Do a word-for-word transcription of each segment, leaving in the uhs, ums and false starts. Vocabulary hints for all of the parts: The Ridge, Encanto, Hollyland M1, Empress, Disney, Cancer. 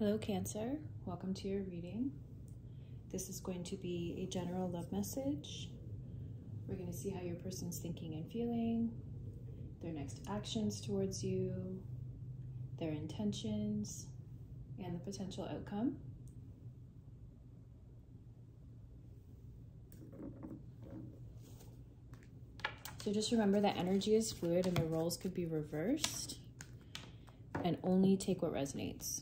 Hello Cancer, welcome to your reading. This is going to be a general love message. We're going to see how your person's thinking and feeling, their next actions towards you, their intentions, and the potential outcome. So just remember that energy is fluid and the roles could be reversed, and only take what resonates.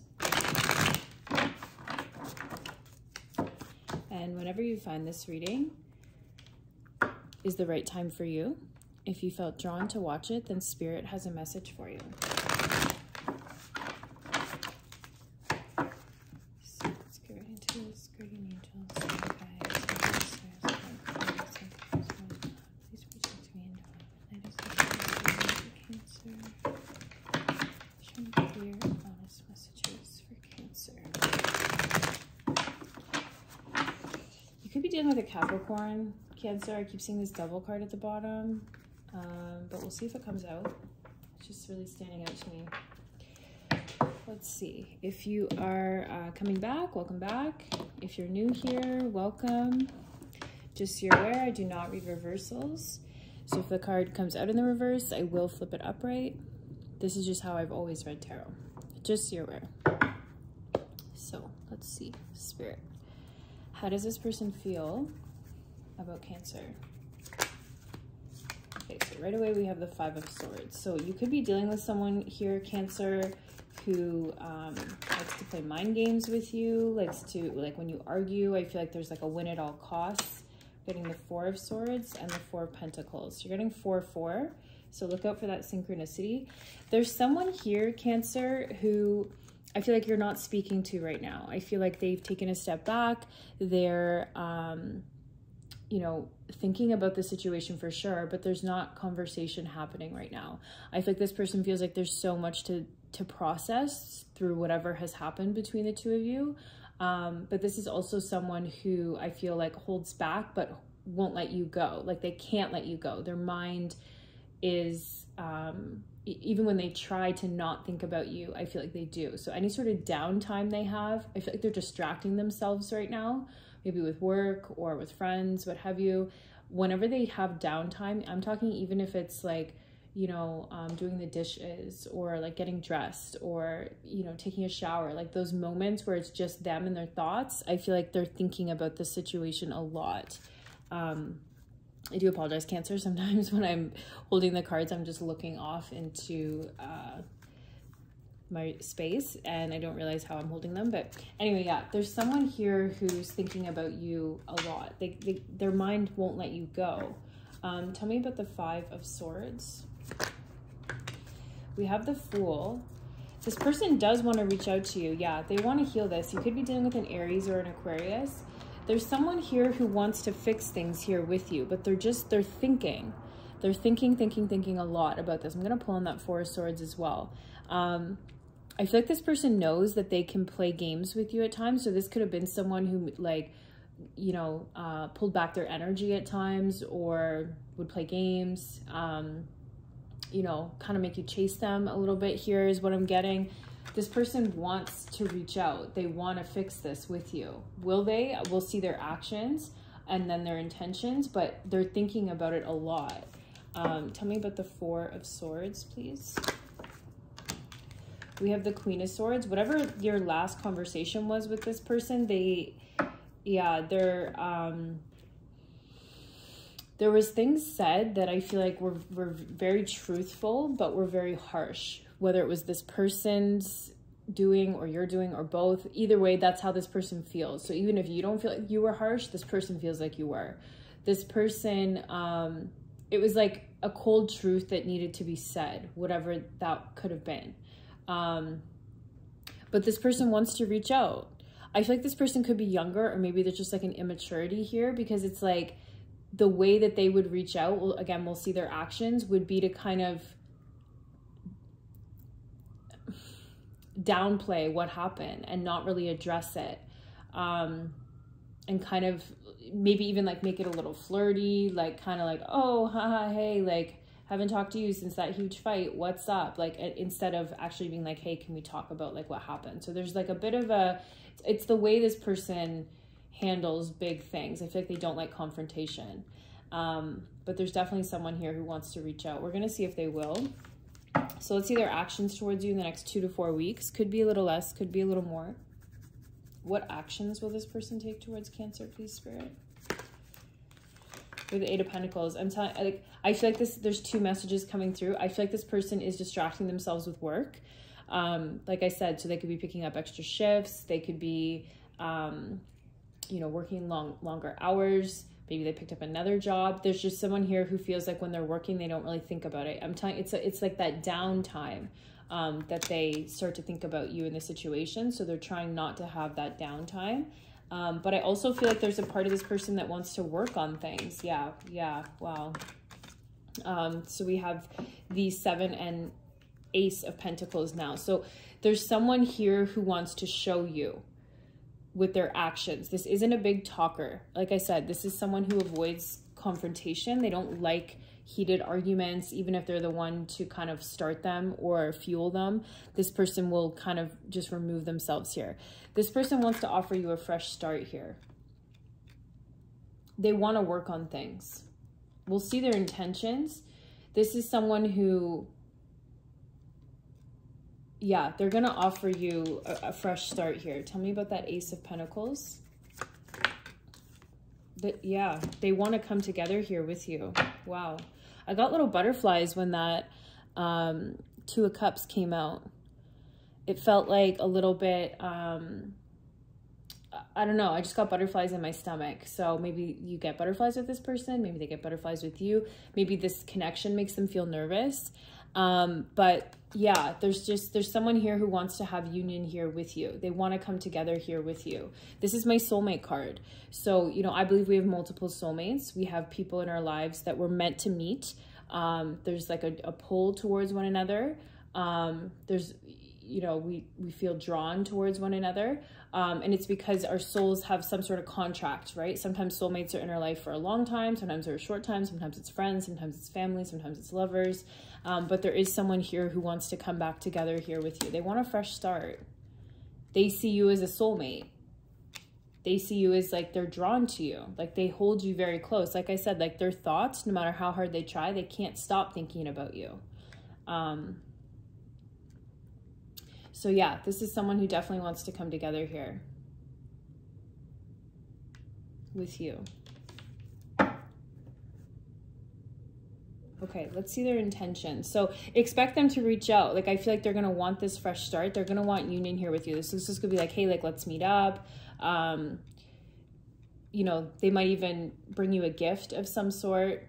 And whenever you find this reading is the right time for you. If you felt drawn to watch it, then Spirit has a message for you. Dealing with a Capricorn, Cancer. I keep seeing this double card at the bottom, um, but we'll see if it comes out. It's just really standing out to me. Let's see. If you are uh, coming back, welcome back. If you're new here, welcome. Just so you're aware, I do not read reversals. So if the card comes out in the reverse, I will flip it upright. This is just how I've always read tarot. Just so you're aware. So let's see, Spirit. How does this person feel about Cancer? Okay, so right away we have the Five of Swords. So you could be dealing with someone here, Cancer, who um, likes to play mind games with you, likes to, like when you argue, I feel like there's like a win at all costs. We're getting the Four of Swords and the Four of Pentacles. You're getting four, four. So look out for that synchronicity. There's someone here, Cancer, who I feel like you're not speaking to right now. I feel like they've taken a step back. They're, um, you know, thinking about the situation for sure, but there's not conversation happening right now. I feel like this person feels like there's so much to, to process through whatever has happened between the two of you. Um, but this is also someone who I feel like holds back, but won't let you go. Like they can't let you go. Their mind is, um, even when they try to not think about you, I feel like they do. So any sort of downtime they have, I feel like they're distracting themselves right now, maybe with work or with friends, what have you. Whenever they have downtime, I'm talking even if it's like, you know, um, doing the dishes or like getting dressed or, you know, taking a shower, like those moments where it's just them and their thoughts, I feel like they're thinking about the situation a lot. Um, I do apologize, Cancer. Sometimes when I'm holding the cards, I'm just looking off into uh, my space and I don't realize how I'm holding them. But anyway, yeah, there's someone here who's thinking about you a lot. They, they, their mind won't let you go. Um, tell me about the Five of Swords. We have the Fool. This person does want to reach out to you. Yeah, they want to heal this. You could be dealing with an Aries or an Aquarius. There's someone here who wants to fix things here with you, but they're just, they're thinking. They're thinking, thinking, thinking a lot about this. I'm going to pull on that Four of Swords as well. Um, I feel like this person knows that they can play games with you at times. So this could have been someone who like, you know, uh, pulled back their energy at times or would play games, um, you know, kind of make you chase them a little bit here is what I'm getting. This person wants to reach out. They want to fix this with you. Will they? We'll see their actions and then their intentions, but they're thinking about it a lot. Um, tell me about the Four of Swords, please. We have the Queen of Swords. Whatever your last conversation was with this person, they, yeah, they're, um, there was things said that I feel like were, were very truthful, but were very harsh. Whether it was this person's doing or you're doing or both, either way, that's how this person feels. So even if you don't feel like you were harsh, this person feels like you were. This person, um, it was like a cold truth that needed to be said, whatever that could have been. Um, but this person wants to reach out. I feel like this person could be younger, or maybe there's just like an immaturity here, because it's like the way that they would reach out, well, again, we'll see their actions, would be to kind of downplay what happened and not really address it, um and kind of maybe even like make it a little flirty, like kind of like, oh haha, hey, like haven't talked to you since that huge fight. What's up? Like, instead of actually being like, hey, can we talk about like what happened? So there's like a bit of a, it's the way this person handles big things. I feel like they don't like confrontation. Um, but there's definitely someone here who wants to reach out. We're going to see if they will. So let's see their actions towards you in the next two to four weeks. Could be a little less, could be a little more. What actions will this person take towards Cancer, please, Spirit? With the Eight of Pentacles, I'm telling, like, I feel like this, there's two messages coming through. I feel like this person is distracting themselves with work. Um, like I said, so they could be picking up extra shifts. They could be, um, you know, working long, longer hours. Maybe they picked up another job. There's just someone here who feels like when they're working, they don't really think about it. I'm telling, it's a, it's like that downtime um, that they start to think about you in the situation. So they're trying not to have that downtime. Um, but I also feel like there's a part of this person that wants to work on things. Yeah, yeah, wow. Um, so we have the Seven and Ace of Pentacles now. So there's someone here who wants to show you with their actions. This isn't a big talker. Like I said, this is someone who avoids confrontation. They don't like heated arguments, even if they're the one to kind of start them or fuel them. This person will kind of just remove themselves here. This person wants to offer you a fresh start here. They want to work on things. We'll see their intentions. This is someone who, yeah, they're going to offer you a, a fresh start here. Tell me about that Ace of Pentacles. The, yeah, they want to come together here with you. Wow. I got little butterflies when that um, Two of Cups came out. It felt like a little bit, um, I don't know, I just got butterflies in my stomach. So maybe you get butterflies with this person. Maybe they get butterflies with you. Maybe this connection makes them feel nervous. Um, but yeah, there's just, there's someone here who wants to have union here with you. They want to come together here with you. This is my soulmate card. So, you know, I believe we have multiple soulmates. We have people in our lives that we're meant to meet. Um, there's like a, a pull towards one another. Um, there's, you know, we, we feel drawn towards one another. Um, and it's because our souls have some sort of contract, right? Sometimes soulmates are in our life for a long time. Sometimes they're a short time. Sometimes it's friends. Sometimes it's family. Sometimes it's lovers. Um, but there is someone here who wants to come back together here with you. They want a fresh start. They see you as a soulmate. They see you as like, they're drawn to you. Like they hold you very close. Like I said, like their thoughts, no matter how hard they try, they can't stop thinking about you. Um, So yeah, this is someone who definitely wants to come together here with you. Okay, let's see their intention. So expect them to reach out. Like I feel like they're going to want this fresh start. They're going to want union here with you. This is just going to be like, hey, like let's meet up. Um, you know, they might even bring you a gift of some sort.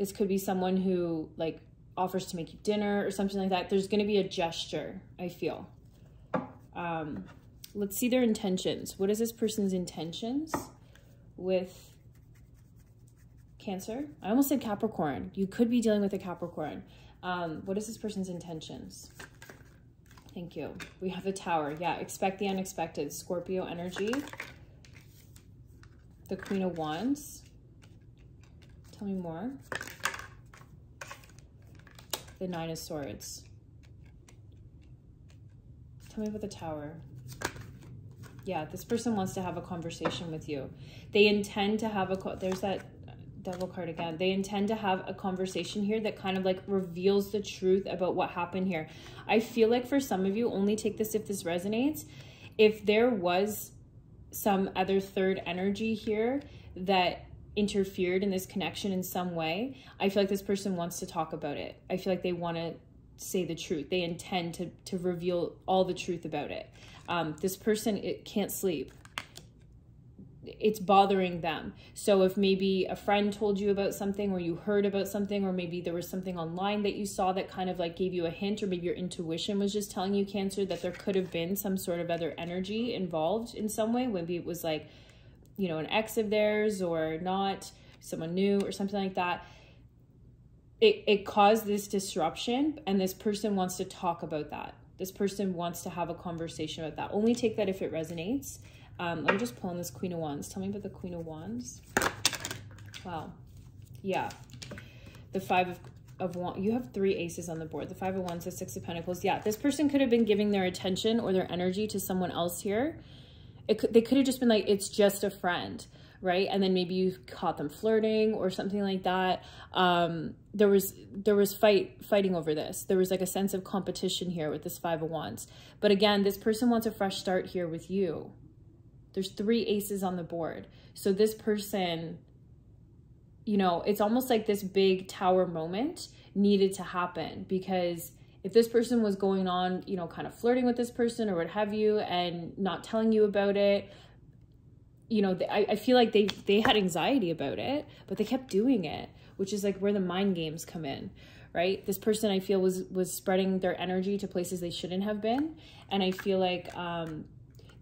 This could be someone who like offers to make you dinner or something like that. There's going to be a gesture, I feel. Um, let's see their intentions. What is this person's intentions with Cancer? I almost said Capricorn. You could be dealing with a Capricorn. Um, what is this person's intentions? Thank you. We have the Tower. Yeah, expect the unexpected. Scorpio energy. The Queen of Wands. Tell me more. The Nine of Swords. Tell me about the Tower. Yeah, this person wants to have a conversation with you. They intend to have a, there's that Devil card again. They intend to have a conversation here that kind of like reveals the truth about what happened here. I feel like for some of you, only take this if this resonates. If there was some other third energy here that interfered in this connection in some way, I feel like this person wants to talk about it. I feel like they want to say the truth. They intend to, to reveal all the truth about it. Um, this person, it can't sleep. It's bothering them. So if maybe a friend told you about something or you heard about something, or maybe there was something online that you saw that kind of like gave you a hint, or maybe your intuition was just telling you, Cancer, that there could have been some sort of other energy involved in some way. Maybe it was like, you know, an ex of theirs or not, someone new or something like that. It, it caused this disruption, and this person wants to talk about that. This person wants to have a conversation about that. Only take that if it resonates. Um, let me just pull on this Queen of Wands. Tell me about the Queen of Wands. Wow. Yeah, the five of, of wands. You have three aces on the board. The five of wands, the six of pentacles. Yeah, this person could have been giving their attention or their energy to someone else here. It could, they could have just been like, it's just a friend, right? And then maybe you caught them flirting or something like that. Um, there was there was fight fighting over this. There was like a sense of competition here with this five of wands. But again, this person wants a fresh start here with you. There's three aces on the board. So this person, you know, it's almost like this big tower moment needed to happen, because if this person was going on, you know, kind of flirting with this person or what have you, and not telling you about it, you know, they, I, I feel like they, they had anxiety about it, but they kept doing it, which is like where the mind games come in, right? This person, I feel, was, was spreading their energy to places they shouldn't have been. And I feel like um,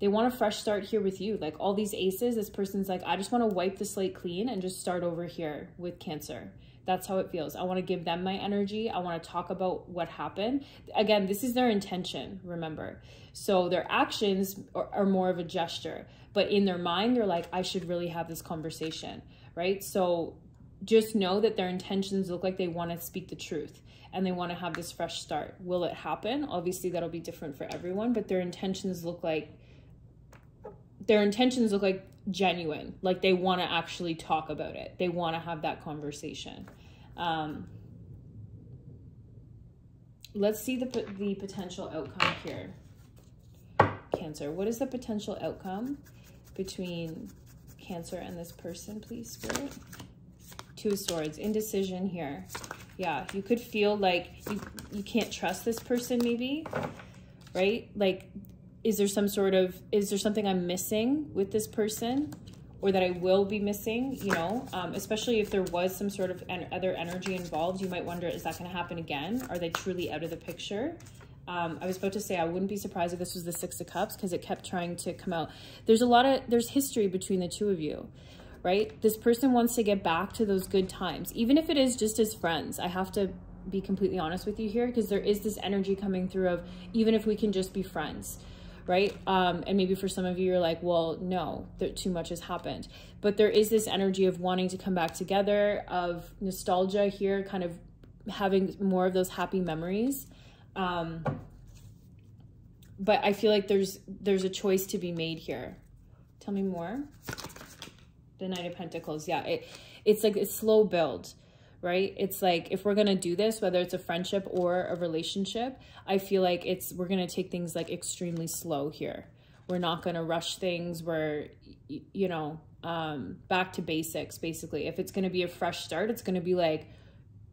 they want a fresh start here with you. Like all these aces, this person's like, I just want to wipe the slate clean and just start over here with Cancer. That's how it feels. I want to give them my energy. I want to talk about what happened. Again, this is their intention, remember. So their actions are, are more of a gesture. But in their mind, they're like, I should really have this conversation, right? So just know that their intentions look like they want to speak the truth and they want to have this fresh start. Will it happen? Obviously, that'll be different for everyone, but their intentions look like, their intentions look like genuine, like they want to actually talk about it. They want to have that conversation. Um, let's see the, the potential outcome here. Cancer, what is the potential outcome between Cancer and this person, please, Spirit? Two of Swords, indecision here. Yeah, you could feel like you, you can't trust this person maybe, right? Like, is there some sort of, is there something I'm missing with this person or that I will be missing, you know, um, especially if there was some sort of en other energy involved, you might wonder, is that going to happen again? Are they truly out of the picture? Um, I was about to say, I wouldn't be surprised if this was the Six of Cups, because it kept trying to come out. There's a lot of, there's history between the two of you, right? This person wants to get back to those good times, even if it is just as friends. I have to be completely honest with you here, because there is this energy coming through of, even if we can just be friends, right? Um, and maybe for some of you, you're like, well, no, too much has happened. But there is this energy of wanting to come back together, of nostalgia here, kind of having more of those happy memories. Um, but I feel like there's there's a choice to be made here. Tell me more. The Knight of Pentacles. Yeah, it it's like it's slow build, right? It's like if we're going to do this, whether it's a friendship or a relationship, I feel like it's we're going to take things like extremely slow here. We're not going to rush things. We're, you know, um, back to basics, basically. If it's going to be a fresh start, it's going to be like,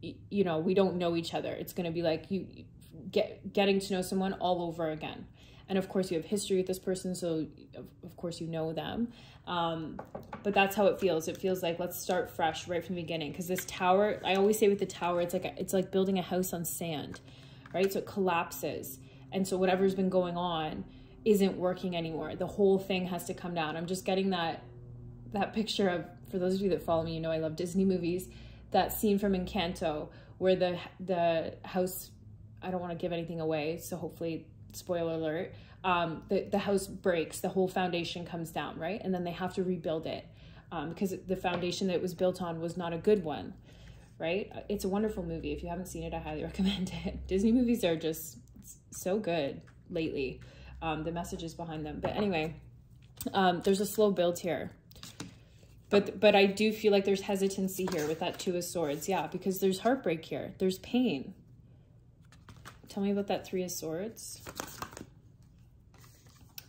you know, we don't know each other. It's going to be like you Get, getting to know someone all over again. And of course you have history with this person, so of, of course you know them. Um, but that's how it feels. It feels like, let's start fresh right from the beginning. Because this tower, I always say with the tower, it's like a, it's like building a house on sand, right? So it collapses. And so whatever's been going on isn't working anymore. The whole thing has to come down. I'm just getting that, that picture of, for those of you that follow me, you know I love Disney movies, that scene from Encanto where the, the house... I don't want to give anything away, so hopefully, spoiler alert, um, the, the house breaks, the whole foundation comes down, right? And then they have to rebuild it um, because the foundation that it was built on was not a good one, right? It's a wonderful movie. If you haven't seen it, I highly recommend it. Disney movies are just so good lately, um, the messages behind them. But anyway, um, there's a slow build here. But, but I do feel like there's hesitancy here with that Two of Swords, yeah, because there's heartbreak here. There's pain. Tell me about that Three of Swords.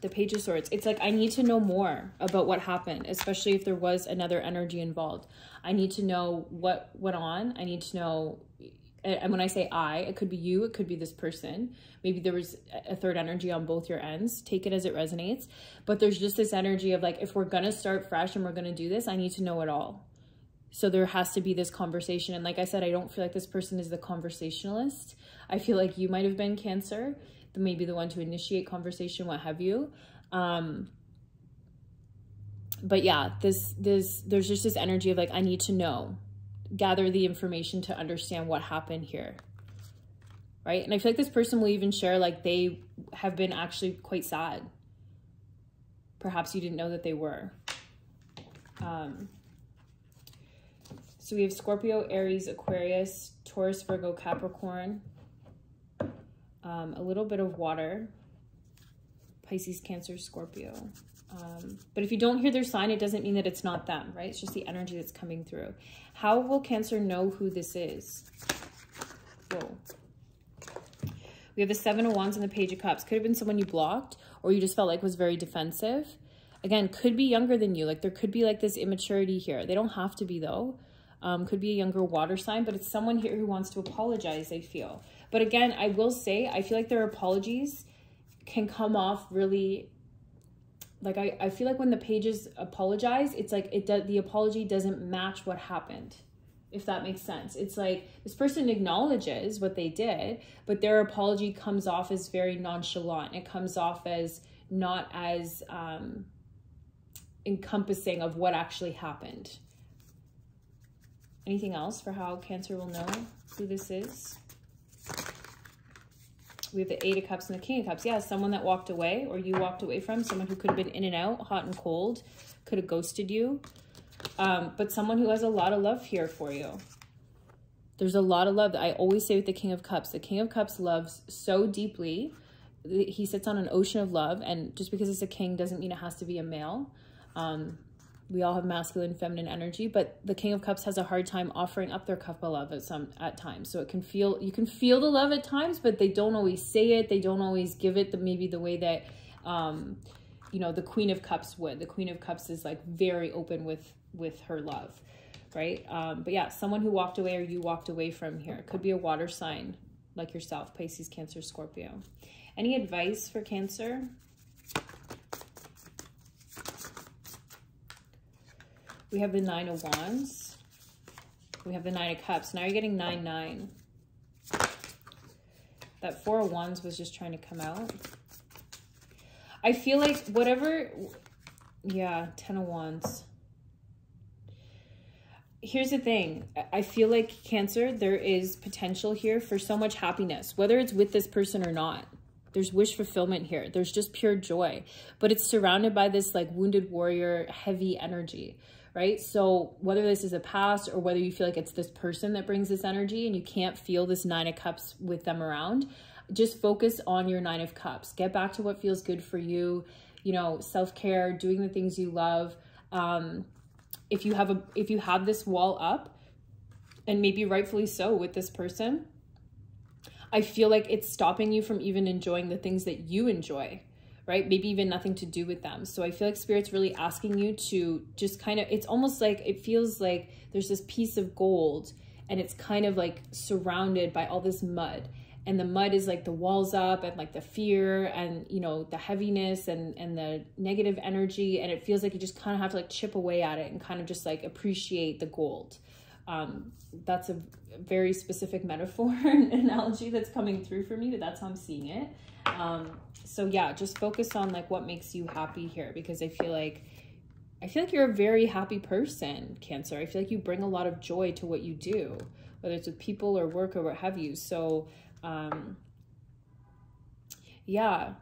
The Page of Swords. It's like, I need to know more about what happened, especially if there was another energy involved. I need to know what went on. I need to know, and when I say I, it could be you, it could be this person. Maybe there was a third energy on both your ends. Take it as it resonates. But there's just this energy of like, if we're going to start fresh and we're going to do this, I need to know it all. So there has to be this conversation. And like I said, I don't feel like this person is the conversationalist. I feel like you might have been, Cancer, maybe the one to initiate conversation, what have you. Um, but yeah, this this there's just this energy of like, I need to know, gather the information to understand what happened here, right? And I feel like this person will even share like they have been actually quite sad. Perhaps you didn't know that they were. Um, So we have Scorpio, Aries, Aquarius, Taurus, Virgo, Capricorn, um, a little bit of water, Pisces, Cancer, Scorpio. Um, but if you don't hear their sign, it doesn't mean that it's not them, right? It's just the energy that's coming through. How will Cancer know who this is? Whoa. We have the Seven of Wands and the Page of Cups. Could have been someone you blocked or you just felt like was very defensive. Again, could be younger than you. Like there could be like this immaturity here. They don't have to be though. Um, could be a younger water sign, but it's someone here who wants to apologize, they feel. But again, I will say, I feel like their apologies can come off really... Like, I, I feel like when the pages apologize, it's like it do, the apology doesn't match what happened, if that makes sense. It's like this person acknowledges what they did, but their apology comes off as very nonchalant. It comes off as not as um, encompassing of what actually happened. Anything else for how Cancer will know who this is? We have the Eight of Cups and the King of Cups. Yeah, someone that walked away or you walked away from. Someone who could have been in and out, hot and cold. Could have ghosted you. Um, but someone who has a lot of love here for you. There's a lot of love. I always say with the King of Cups. The King of Cups loves so deeply. He sits on an ocean of love. And just because it's a king doesn't mean it has to be a male. Um, we all have masculine, feminine energy. But the King of Cups has a hard time offering up their cup of love at, some, at times. So it can feel, you can feel the love at times, but they don't always say it. They don't always give it the, maybe the way that, um, you know, the Queen of Cups would. The Queen of Cups is like very open with, with her love, right? Um, but yeah, someone who walked away or you walked away from here. It could be a water sign like yourself, Pisces, Cancer, Scorpio. Any advice for Cancer? We have the Nine of Wands. We have the Nine of Cups. Now you're getting nine, nine. That Four of Wands was just trying to come out. I feel like whatever, yeah, Ten of Wands. Here's the thing. I feel like Cancer, there is potential here for so much happiness, whether it's with this person or not. There's wish fulfillment here. There's just pure joy, but it's surrounded by this like wounded warrior, heavy energy. Right? So whether this is a past or whether you feel like it's this person that brings this energy and you can't feel this Nine of Cups with them around, just focus on your Nine of Cups. Get back to what feels good for you, you know, self-care, doing the things you love. Um, if you have a, if you have this wall up, and maybe rightfully so with this person, I feel like it's stopping you from even enjoying the things that you enjoy. Right? Maybe even nothing to do with them. So I feel like Spirit's really asking you to just kind of, it's almost like, it feels like there's this piece of gold and it's kind of like surrounded by all this mud. And the mud is like the walls up and like the fear and, you know, the heaviness and, and the negative energy. And it feels like you just kind of have to like chip away at it and kind of just like appreciate the gold. Um, that's a very specific metaphor and analogy that's coming through for me, but that's how I'm seeing it. Um, so yeah, just focus on like what makes you happy here, because I feel like, I feel like you're a very happy person, Cancer. I feel like you bring a lot of joy to what you do, whether it's with people or work or what have you. So, um, yeah,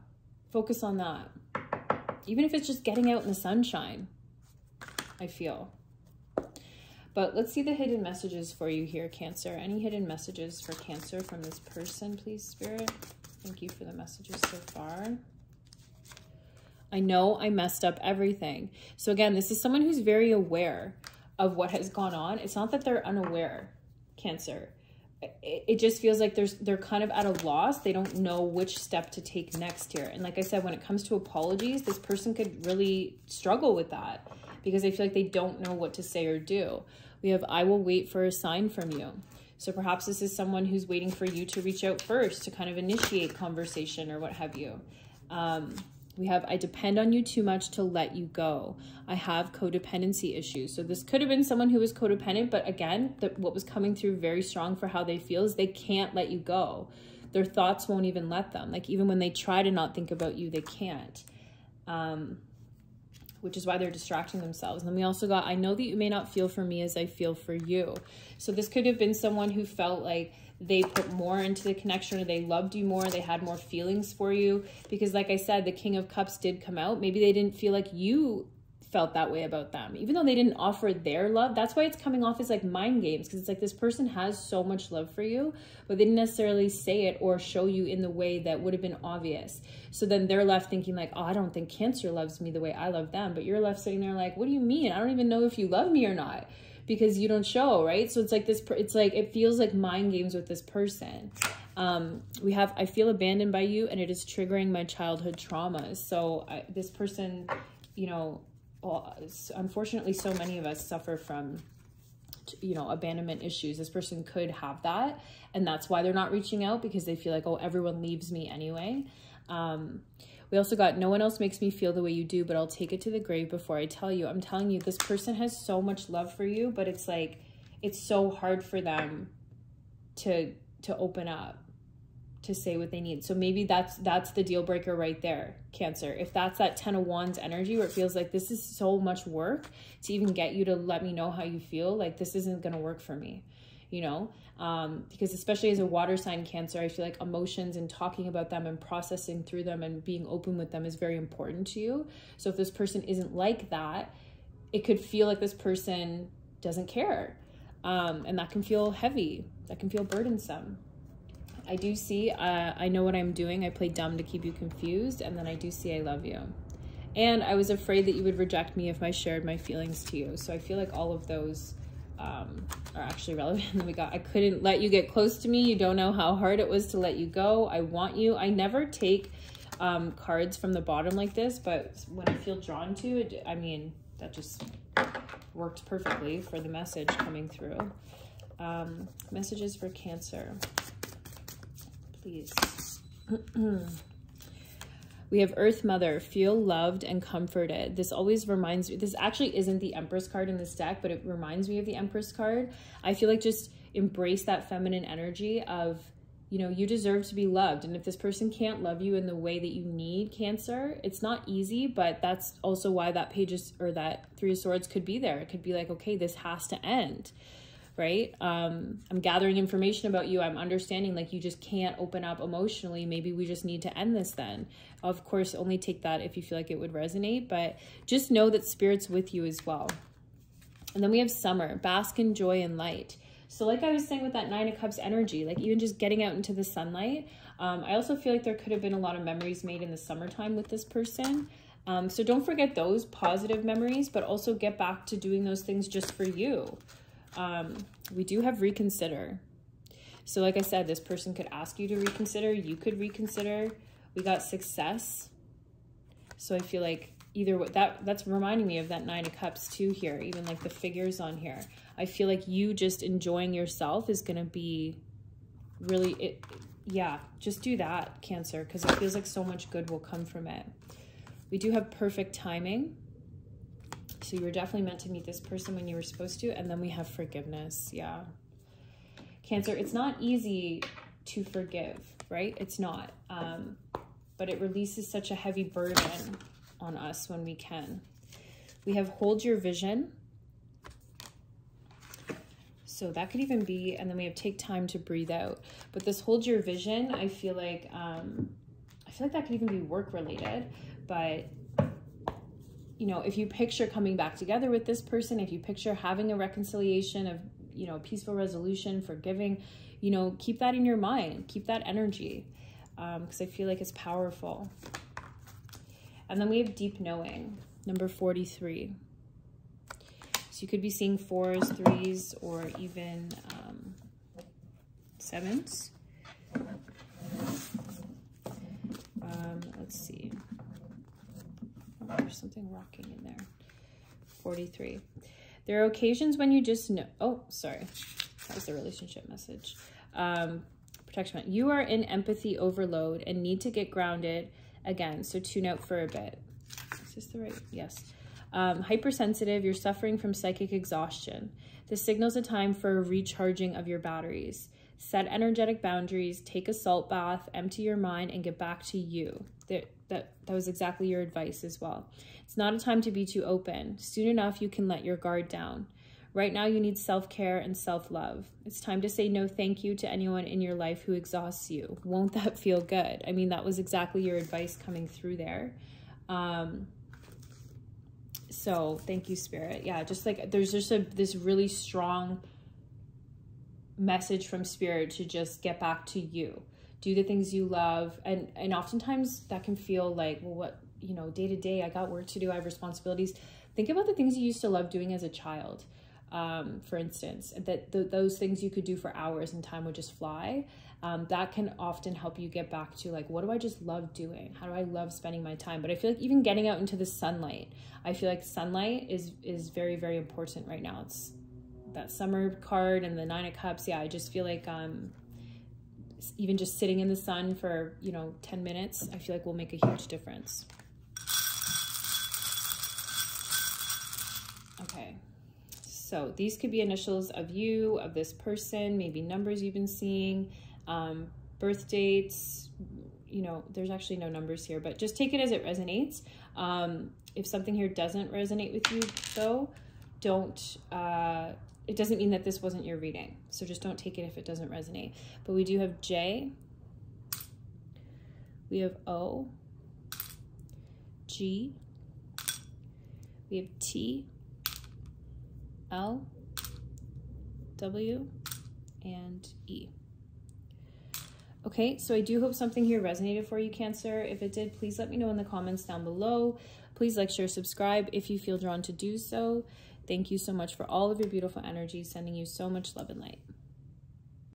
focus on that. Even if it's just getting out in the sunshine, I feel. But let's see the hidden messages for you here, Cancer. Any hidden messages for Cancer from this person, please, Spirit? Thank you for the messages so far. I know I messed up everything. So again, this is someone who's very aware of what has gone on. It's not that they're unaware, Cancer. It, it just feels like there's they're kind of at a loss. They don't know which step to take next here. And like I said, when it comes to apologies, this person could really struggle with that because they feel like they don't know what to say or do. We have, I will wait for a sign from you. So perhaps this is someone who's waiting for you to reach out first to kind of initiate conversation or what have you. Um, we have, I depend on you too much to let you go. I have codependency issues. So this could have been someone who was codependent, but again, the, what was coming through very strong for how they feel is they can't let you go. Their thoughts won't even let them. Like even when they try to not think about you, they can't. Um, which is why they're distracting themselves. And then we also got, I know that you may not feel for me as I feel for you. So this could have been someone who felt like they put more into the connection or they loved you more, they had more feelings for you. Because like I said, the King of Cups did come out. Maybe they didn't feel like you felt that way about them, even though they didn't offer their love. That's why it's coming off as like mind games, because it's like this person has so much love for you, but they didn't necessarily say it or show you in the way that would have been obvious. So then they're left thinking like, oh, I don't think Cancer loves me the way I love them. But you're left sitting there like, what do you mean? I don't even know if you love me or not, because you don't show, right? So it's like this, it's like, it feels like mind games with this person. Um, we have, I feel abandoned by you and it is triggering my childhood traumas. So I, this person, you know, well, unfortunately, so many of us suffer from, you know, abandonment issues. This person could have that. And that's why they're not reaching out, because they feel like, oh, everyone leaves me anyway. Um, we also got, no one else makes me feel the way you do, but I'll take it to the grave before I tell you. I'm telling you, this person has so much love for you, but it's like, it's so hard for them to, to open up, to say what they need. So maybe that's that's the deal breaker right there, Cancer. If that's that Ten of Wands energy where it feels like this is so much work to even get you to let me know how you feel, like this isn't going to work for me, you know? Um, because especially as a water sign, Cancer, I feel like emotions and talking about them and processing through them and being open with them is very important to you. So if this person isn't like that, it could feel like this person doesn't care. Um, and that can feel heavy. That can feel burdensome. I do see, uh, I know what I'm doing. I play dumb to keep you confused. And then I do see I love you. And I was afraid that you would reject me if I shared my feelings to you. So I feel like all of those um, are actually relevant. Then we got, I couldn't let you get close to me. You don't know how hard it was to let you go. I want you. I never take um, cards from the bottom like this, but when I feel drawn to it, I mean, that just worked perfectly for the message coming through. Um, messages for Cancer. Please. We have Earth Mother, feel loved and comforted. This always reminds me, this actually isn't the Empress card in this deck, but it reminds me of the Empress card. I feel like just embrace that feminine energy of, you know, you deserve to be loved. And if this person can't love you in the way that you need, Cancer, it's not easy, but that's also why that page is, or that Three of Swords could be there. It could be like, okay, this has to end. Right? Um, I'm gathering information about you. I'm understanding like you just can't open up emotionally. Maybe we just need to end this then. Of course, only take that if you feel like it would resonate, but just know that Spirit's with you as well. And then we have Summer, bask in joy and light. So like I was saying with that Nine of Cups energy, like even just getting out into the sunlight, um, I also feel like there could have been a lot of memories made in the summertime with this person. Um, so don't forget those positive memories, but also get back to doing those things just for you. Um, we do have reconsider. So like I said, this person could ask you to reconsider. You could reconsider. We got success. So I feel like either what that that's reminding me of that Nine of Cups too here, even like the figures on here. I feel like you just enjoying yourself is going to be really, it, yeah, just do that, Cancer, because it feels like so much good will come from it. We do have perfect timing. So you were definitely meant to meet this person when you were supposed to. And then we have forgiveness. Yeah. Cancer, it's not easy to forgive, right? It's not. Um, but it releases such a heavy burden on us when we can. We have hold your vision. So that could even be, and then we have take time to breathe out. But this hold your vision, I feel like, um, I feel like that could even be work related, but you know, if you picture coming back together with this person, if you picture having a reconciliation of, you know, peaceful resolution, forgiving, you know, keep that in your mind, keep that energy. Um, 'cause I feel like it's powerful. And then we have deep knowing, number forty-three. So you could be seeing fours, threes, or even, um, sevens. Um, let's see. There's something rocking in there. forty-three. There are occasions when you just know. Oh, sorry. That was the relationship message. Um, protection. You are in empathy overload and need to get grounded again. So tune out for a bit. Is this the right? Yes. Um, hypersensitive. You're suffering from psychic exhaustion. This signals a time for a recharging of your batteries. Set energetic boundaries. Take a salt bath. Empty your mind and get back to you. There, that, that was exactly your advice as well. It's not a time to be too open. Soon enough, you can let your guard down. Right now, you need self-care and self-love. It's time to say no thank you to anyone in your life who exhausts you. Won't that feel good? I mean, that was exactly your advice coming through there. Um, So thank you, Spirit. Yeah, just like there's just a this really strong message from Spirit to just get back to you. Do the things you love. And, and oftentimes that can feel like, well, what, you know, day to day, I got work to do, I have responsibilities. Think about the things you used to love doing as a child, um, for instance, that th those things you could do for hours and time would just fly. Um, that can often help you get back to like, what do I just love doing? How do I love spending my time? But I feel like even getting out into the sunlight, I feel like sunlight is, is very, very important right now. It's that summer card and the Nine of Cups. Yeah, I just feel like, um, even just sitting in the sun for, you know, ten minutes, I feel like will make a huge difference. Okay, so these could be initials of you, of this person, maybe numbers you've been seeing, um, birth dates, you know, there's actually no numbers here, but just take it as it resonates. Um, if something here doesn't resonate with you though, don't, uh, it doesn't mean that this wasn't your reading. So just don't take it if it doesn't resonate. But we do have J, we have O, G, we have T, L, W, and E. Okay, so I do hope something here resonated for you, Cancer. If it did, please let me know in the comments down below. Please like, share, subscribe if you feel drawn to do so. Thank you so much for all of your beautiful energy. Sending you so much love and light.